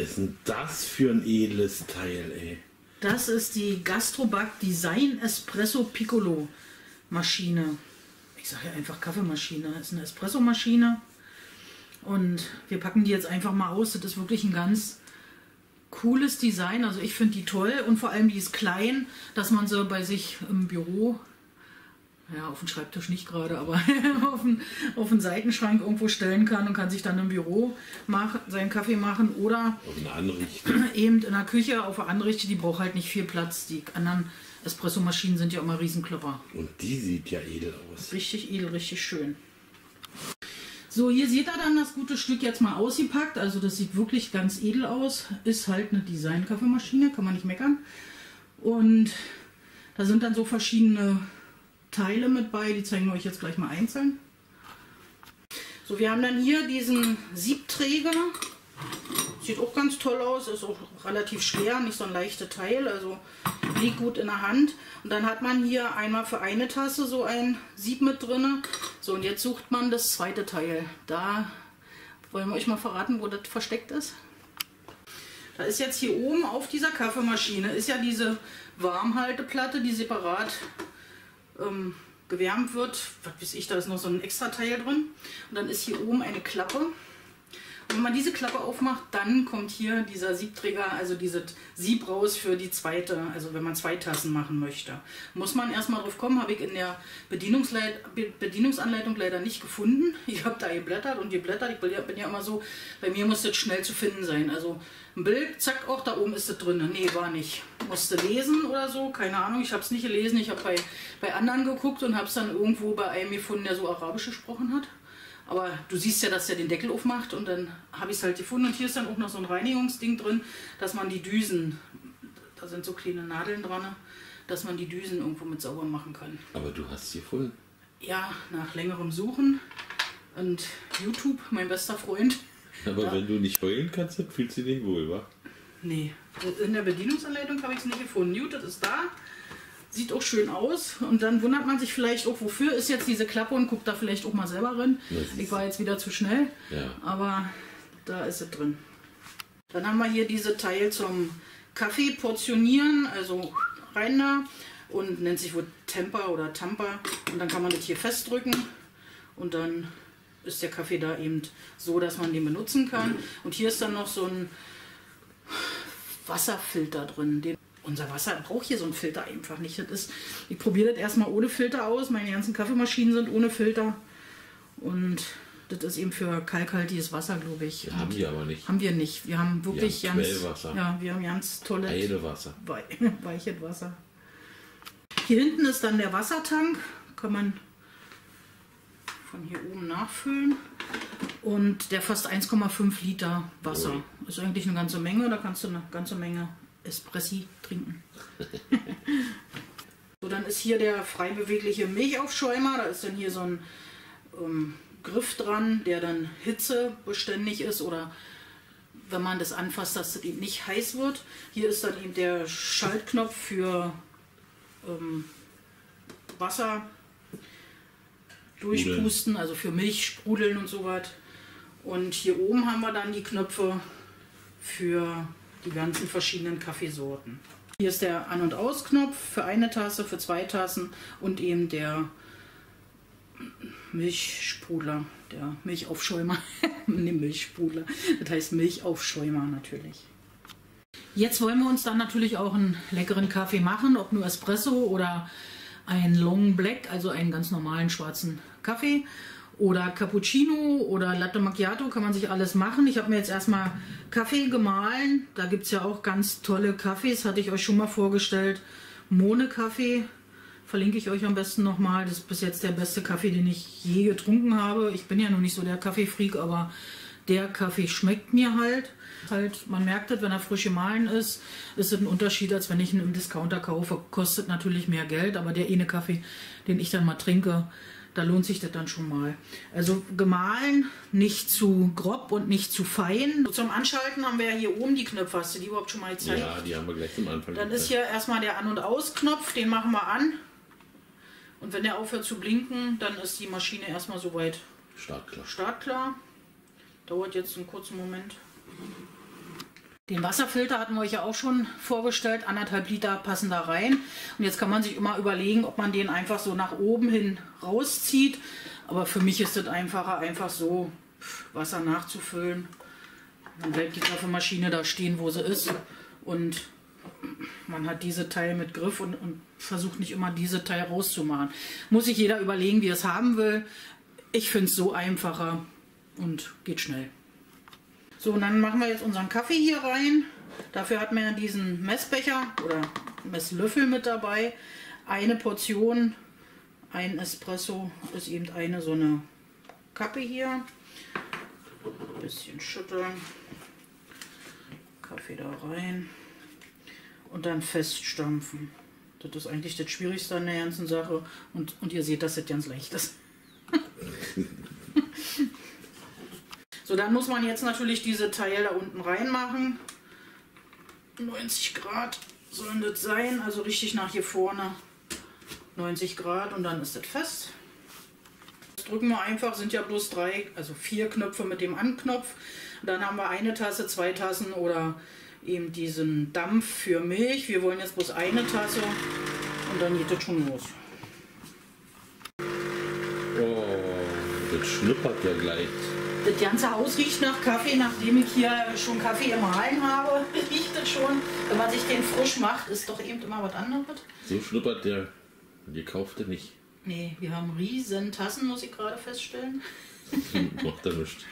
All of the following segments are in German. ist denn das für ein edles Teil, ey? Das ist die Gastroback Design Espresso Piccolo Maschine. Ich sage ja einfach Kaffeemaschine. Das ist eine Espresso-Maschine. Und wir packen die jetzt einfach mal aus. Das ist wirklich ein ganz cooles Design. Also ich finde die toll. Und vor allem die ist klein, dass man sie bei sich im Büro, ja, auf dem Schreibtisch nicht gerade, aber auf den Seitenschrank irgendwo stellen kann und kann sich dann im Büro seinen Kaffee machen oder auf eine Anrichte. Eben in der Küche auf eine Anrichte, die braucht halt nicht viel Platz. Die anderen Espresso-Maschinen sind ja immer Riesenklopper. Und die sieht ja edel aus. Richtig edel, richtig schön. So, hier seht ihr dann das gute Stück jetzt mal ausgepackt. Also das sieht wirklich ganz edel aus. Ist halt eine Design-Kaffeemaschine, kann man nicht meckern. Und da sind dann so verschiedene Teile mit bei, die zeigen wir euch jetzt gleich mal einzeln. So, wir haben dann hier diesen Siebträger. Sieht auch ganz toll aus, ist auch relativ schwer, nicht so ein leichtes Teil, also liegt gut in der Hand. Und dann hat man hier einmal für eine Tasse so ein Sieb mit drin. So, und jetzt sucht man das zweite Teil. Da wollen wir euch mal verraten, wo das versteckt ist. Da ist jetzt hier oben auf dieser Kaffeemaschine ist ja diese Warmhalteplatte, die separat gewärmt wird, was weiß ich, da ist noch so ein extra Teil drin und dann ist hier oben eine Klappe und wenn man diese Klappe aufmacht, dann kommt hier dieser Siebträger, also dieses Sieb raus für die zweite, also wenn man zwei Tassen machen möchte. Muss man erstmal drauf kommen, habe ich in der Bedienungsanleitung leider nicht gefunden. Ich habe da geblättert und geblättert, ich bin ja immer so, bei mir muss das schnell zu finden sein, also ein Bild, zack, auch da oben ist das drin, nee, war nicht. Musste lesen oder so, keine Ahnung, ich habe es nicht gelesen, ich habe bei anderen geguckt und habe es dann irgendwo bei einem gefunden, der so Arabisch gesprochen hat. Aber du siehst ja, dass der den Deckel aufmacht und dann habe ich es halt gefunden. Und hier ist dann auch noch so ein Reinigungsding drin, dass man die Düsen, da sind so kleine Nadeln dran, dass man die Düsen irgendwo mit sauber machen kann. Aber du hast sie voll. Ja, nach längerem Suchen und YouTube, mein bester Freund. Aber ja, wenn du nicht heulen kannst, dann fühlst du dich wohl, wa? Nee, in der Bedienungsanleitung habe ich es nicht gefunden. Gut, das ist da. Sieht auch schön aus. Und dann wundert man sich vielleicht auch, wofür ist jetzt diese Klappe und guckt da vielleicht auch mal selber rein. Ich war jetzt wieder zu schnell, ja, aber da ist es drin. Dann haben wir hier diese Teil zum Kaffee portionieren, also rein da. Und nennt sich wohl Tamper oder Tamper. Und dann kann man das hier festdrücken und dann ist der Kaffee da eben so, dass man den benutzen kann. Und hier ist dann noch so ein Wasserfilter drin. Unser Wasser braucht hier so einen Filter einfach nicht. Das ist, ich probiere das erstmal ohne Filter aus. Meine ganzen Kaffeemaschinen sind ohne Filter. Und das ist eben für kalkhaltiges Wasser, glaube ich. Ja, haben wir aber nicht. Haben wir nicht. Wir haben wirklich wir haben ganz Quellwasser. Ja, wir haben ganz tolle Wasser. Weiches Wasser. Hier hinten ist dann der Wassertank. Kann man von hier oben nachfüllen. Und der fast 1,5 Liter Wasser. Oh. Ist eigentlich eine ganze Menge. Da kannst du eine ganze Menge Espressi trinken. So, dann ist hier der frei bewegliche Milchaufschäumer. Da ist dann hier so ein Griff dran, der dann hitzebeständig ist oder wenn man das anfasst, dass es eben nicht heiß wird. Hier ist dann eben der Schaltknopf für Wasser durchpusten, also für Milch sprudeln und so was. Und hier oben haben wir dann die Knöpfe für die ganzen verschiedenen Kaffeesorten. Hier ist der An- und Aus-Knopf für eine Tasse, für zwei Tassen und eben der Milchsprudler, der Milchaufschäumer. Ne, Milchsprudler, das heißt Milchaufschäumer natürlich. Jetzt wollen wir uns dann natürlich auch einen leckeren Kaffee machen, ob nur Espresso oder ein Long Black, also einen ganz normalen schwarzen Kaffee. Oder Cappuccino oder Latte Macchiato, kann man sich alles machen. Ich habe mir jetzt erstmal Kaffee gemahlen. Da gibt es ja auch ganz tolle Kaffees, hatte ich euch schon mal vorgestellt. Mone Kaffee, verlinke ich euch am besten nochmal. Das ist bis jetzt der beste Kaffee, den ich je getrunken habe. Ich bin ja noch nicht so der Kaffeefreak, aber der Kaffee schmeckt mir halt. Man merkt es, wenn er frisch gemahlen ist, ist es ein Unterschied, als wenn ich ihn im Discounter kaufe. Kostet natürlich mehr Geld, aber der eine Kaffee, den ich dann mal trinke, da lohnt sich das dann schon mal. Also gemahlen, nicht zu grob und nicht zu fein. Zum Anschalten haben wir ja hier oben die Knöpfe. Hast du die überhaupt schon mal gezeigt? Ja, die haben wir gleich zum Anfang. Dann ist hier erstmal der An- und Aus-Knopf, den machen wir an. Und wenn der aufhört zu blinken, dann ist die Maschine erstmal soweit startklar. Dauert jetzt einen kurzen Moment. Den Wasserfilter hatten wir euch ja auch schon vorgestellt, 1,5 Liter passen da rein. Und jetzt kann man sich immer überlegen, ob man den einfach so nach oben hin rauszieht. Aber für mich ist es einfacher, einfach so Wasser nachzufüllen. Dann bleibt die Kaffeemaschine da stehen, wo sie ist. Und man hat diese Teil mit Griff und versucht nicht immer diese Teil rauszumachen. Muss sich jeder überlegen, wie er es haben will. Ich finde es so einfacher und geht schnell. So, und dann machen wir jetzt unseren Kaffee hier rein. Dafür hat man ja diesen Messbecher oder Messlöffel mit dabei. Eine Portion, ein Espresso ist eben eine so eine Kappe hier. Ein bisschen schütteln. Kaffee da rein. Und dann feststampfen. Das ist eigentlich das Schwierigste an der ganzen Sache. Und ihr seht, dass das ganz leicht ist. So, dann muss man jetzt natürlich diese Teile da unten reinmachen. 90 Grad sollen das sein, also richtig nach hier vorne 90 Grad und dann ist das fest. Das drücken wir einfach, sind ja bloß 4 Knöpfe mit dem Anknopf. Dann haben wir eine Tasse, 2 Tassen oder eben diesen Dampf für Milch. Wir wollen jetzt bloß eine Tasse und dann geht das schon los. Oh, das schnippert ja gleich. Das ganze Haus riecht nach Kaffee, nachdem ich hier schon Kaffee im Hahn habe, riecht das schon. Wenn man sich den frisch macht, ist doch eben immer was anderes. So schnuppert der gekaufte nicht. Nee, wir haben riesen Tassen, muss ich gerade feststellen. Macht er nichts.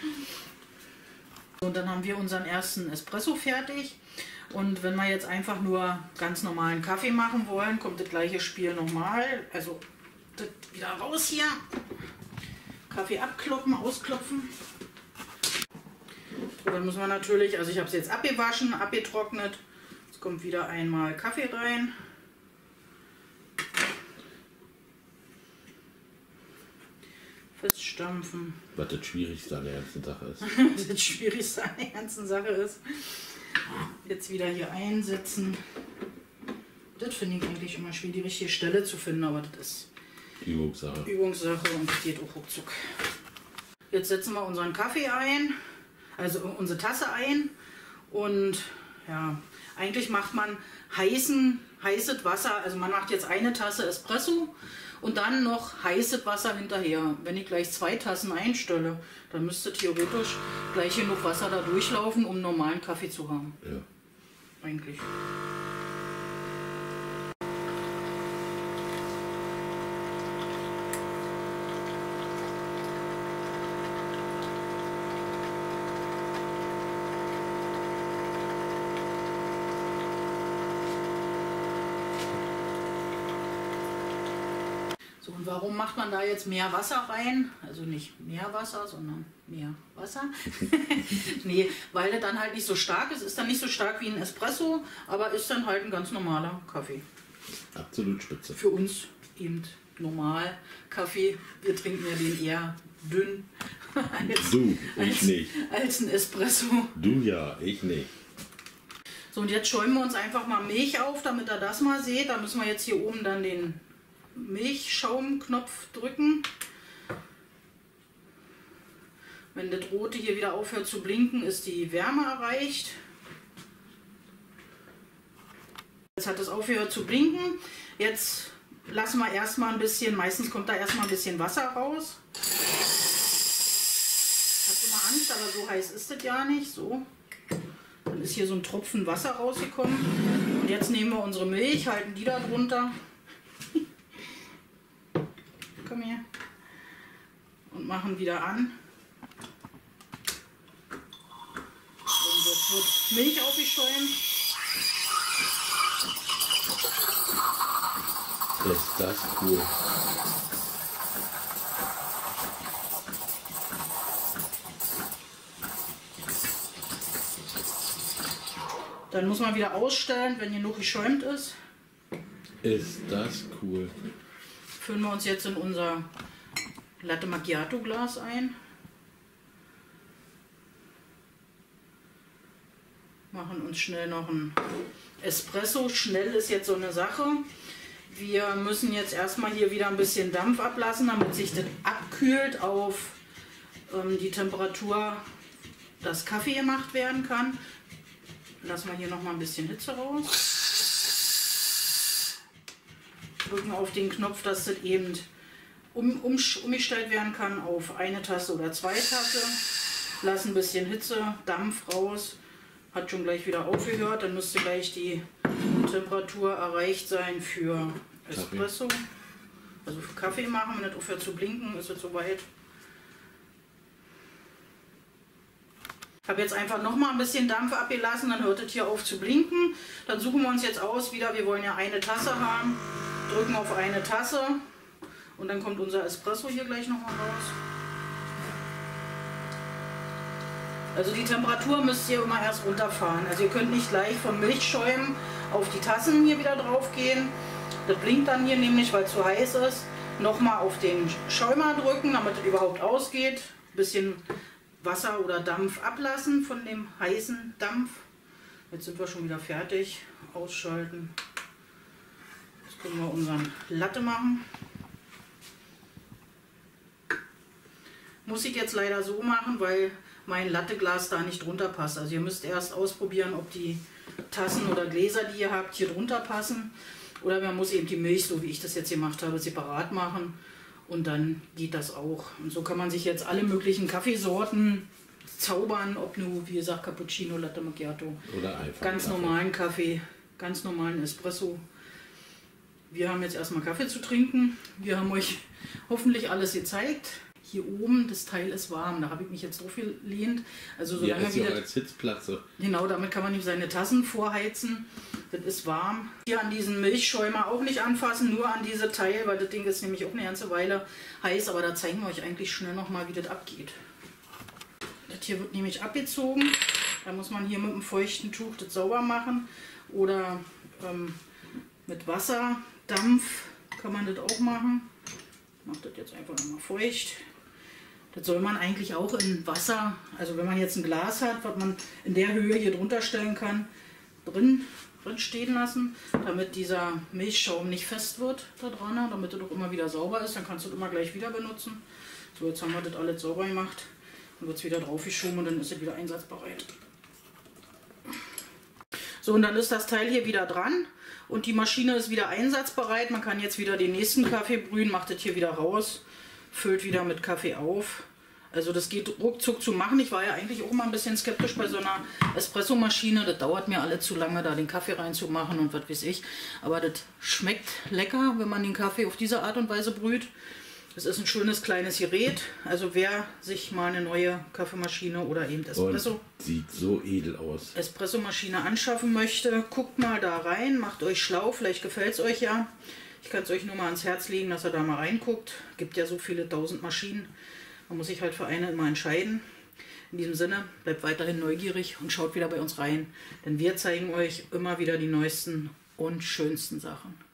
Und dann haben wir unseren ersten Espresso fertig. Und wenn wir jetzt einfach nur ganz normalen Kaffee machen wollen, kommt das gleiche Spiel nochmal. Also das wieder raus hier. Kaffee abklopfen, ausklopfen. So, dann muss man natürlich, also ich habe es jetzt abgewaschen, abgetrocknet. Jetzt kommt wieder einmal Kaffee rein. Feststampfen. Was das Schwierigste an der ganzen Sache ist. Was das Schwierigste an der ganzen Sache ist. Jetzt wieder hier einsetzen. Das finde ich eigentlich immer schwierig, die richtige Stelle zu finden, aber das ist Übungssache. Übungssache und das geht auch ruckzuck. Jetzt setzen wir unseren Kaffee ein, also unsere Tasse ein und ja, eigentlich macht man heißes Wasser, also man macht jetzt eine Tasse Espresso und dann noch heißes Wasser hinterher. Wenn ich gleich 2 Tassen einstelle, dann müsste theoretisch gleich genug Wasser da durchlaufen, um normalen Kaffee zu haben. Ja. Eigentlich. Und warum macht man da jetzt mehr Wasser rein? Also nicht mehr Wasser, sondern mehr Wasser. Nee, weil der dann halt nicht so stark ist. Ist dann nicht so stark wie ein Espresso, aber ist dann halt ein ganz normaler Kaffee. Absolut spitze. Für uns eben normal Kaffee. Wir trinken ja den eher dünn als ein Espresso. Du ja, ich nicht. So, und jetzt schäumen wir uns einfach mal Milch auf, damit ihr das mal seht. Da müssen wir jetzt hier oben dann den Milchschaumknopf drücken. Wenn das rote hier wieder aufhört zu blinken, ist die Wärme erreicht. Jetzt hat es aufgehört zu blinken. Jetzt lassen wir erstmal ein bisschen, meistens kommt da erstmal ein bisschen Wasser raus. Ich hatte immer Angst, aber so heiß ist das ja nicht. So. Dann ist hier so ein Tropfen Wasser rausgekommen. Und jetzt nehmen wir unsere Milch, halten die da drunter. Komm her. Und machen wieder an. Und jetzt wird Milch aufgeschäumt. Ist das cool. Dann muss man wieder ausstellen, wenn genug geschäumt ist. Ist das cool. Füllen wir uns jetzt in unser Latte Macchiato Glas ein. Machen uns schnell noch einen Espresso. Schnell ist jetzt so eine Sache. Wir müssen jetzt erstmal hier wieder ein bisschen Dampf ablassen, damit sich das abkühlt auf die Temperatur, dass Kaffee gemacht werden kann. Lassen wir hier noch mal ein bisschen Hitze raus. Drücken auf den Knopf, dass das eben umgestellt werden kann auf eine Tasse oder zwei Tasse. Lassen ein bisschen Hitze, Dampf raus. Hat schon gleich wieder aufgehört. Dann müsste gleich die Temperatur erreicht sein für Espresso. Also für Kaffee machen, wenn das aufhört zu blinken, ist es soweit. Ich habe jetzt einfach noch mal ein bisschen Dampf abgelassen, dann hört es hier auf zu blinken. Dann suchen wir uns jetzt aus, wieder, wir wollen ja eine Tasse haben, drücken auf eine Tasse und dann kommt unser Espresso hier gleich noch mal raus. Also die Temperatur müsst ihr immer erst runterfahren. Also ihr könnt nicht gleich von Milchschäumen auf die Tassen hier wieder drauf gehen. Das blinkt dann hier nämlich, weil es zu heiß ist. Nochmal auf den Schäumer drücken, damit es überhaupt ausgeht. Ein bisschen Wasser oder Dampf ablassen von dem heißen Dampf. Jetzt sind wir schon wieder fertig. Ausschalten. Jetzt können wir unseren Latte machen. Muss ich jetzt leider so machen, weil mein Latteglas da nicht drunter passt. Also ihr müsst erst ausprobieren, ob die Tassen oder Gläser, die ihr habt, hier drunter passen. Oder man muss eben die Milch, so wie ich das jetzt gemacht habe, separat machen und dann geht das auch. Und so kann man sich jetzt alle möglichen Kaffeesorten zaubern, ob nur, wie gesagt, Cappuccino, Latte Macchiato, oder einfach ganz normalen Kaffee, ganz normalen Espresso. Wir haben jetzt erstmal Kaffee zu trinken. Wir haben euch hoffentlich alles gezeigt. Hier oben, das Teil ist warm, da habe ich mich jetzt drauf gelehnt. Also solange ja, ist wieder, als Sitzplatze. Genau, damit kann man nicht seine Tassen vorheizen. Das ist warm. Hier an diesen Milchschäumer auch nicht anfassen, nur an dieses Teil, weil das Ding ist nämlich auch eine ganze Weile heiß. Aber da zeigen wir euch eigentlich schnell nochmal, wie das abgeht. Das hier wird nämlich abgezogen. Da muss man hier mit einem feuchten Tuch das sauber machen. Oder mit Wasser, Dampf kann man das auch machen. Ich mache das jetzt einfach nochmal feucht. Das soll man eigentlich auch in Wasser, also wenn man jetzt ein Glas hat, was man in der Höhe hier drunter stellen kann, drin stehen lassen, damit dieser Milchschaum nicht fest wird da dran, damit er doch immer wieder sauber ist, dann kannst du es immer gleich wieder benutzen. So, jetzt haben wir das alles sauber gemacht und wird es wieder drauf geschoben und dann ist es wieder einsatzbereit. So, und dann ist das Teil hier wieder dran und die Maschine ist wieder einsatzbereit. Man kann jetzt wieder den nächsten Kaffee brühen, macht das hier wieder raus. Füllt wieder mit Kaffee auf. Also das geht ruckzuck zu machen. Ich war ja eigentlich auch mal ein bisschen skeptisch bei so einer Espressomaschine. Das dauert mir alle zu lange, da den Kaffee reinzumachen und was weiß ich. Aber das schmeckt lecker, wenn man den Kaffee auf diese Art und Weise brüht. Das ist ein schönes kleines Gerät. Also wer sich mal eine neue Kaffeemaschine oder eben Espresso... Und sieht so edel aus. ...Espressomaschine anschaffen möchte, guckt mal da rein, macht euch schlau, vielleicht gefällt es euch ja. Ich kann es euch nur mal ans Herz legen, dass ihr da mal reinguckt. Es gibt ja so viele tausend Maschinen. Man muss sich halt für eine immer entscheiden. In diesem Sinne, bleibt weiterhin neugierig und schaut wieder bei uns rein. Denn wir zeigen euch immer wieder die neuesten und schönsten Sachen.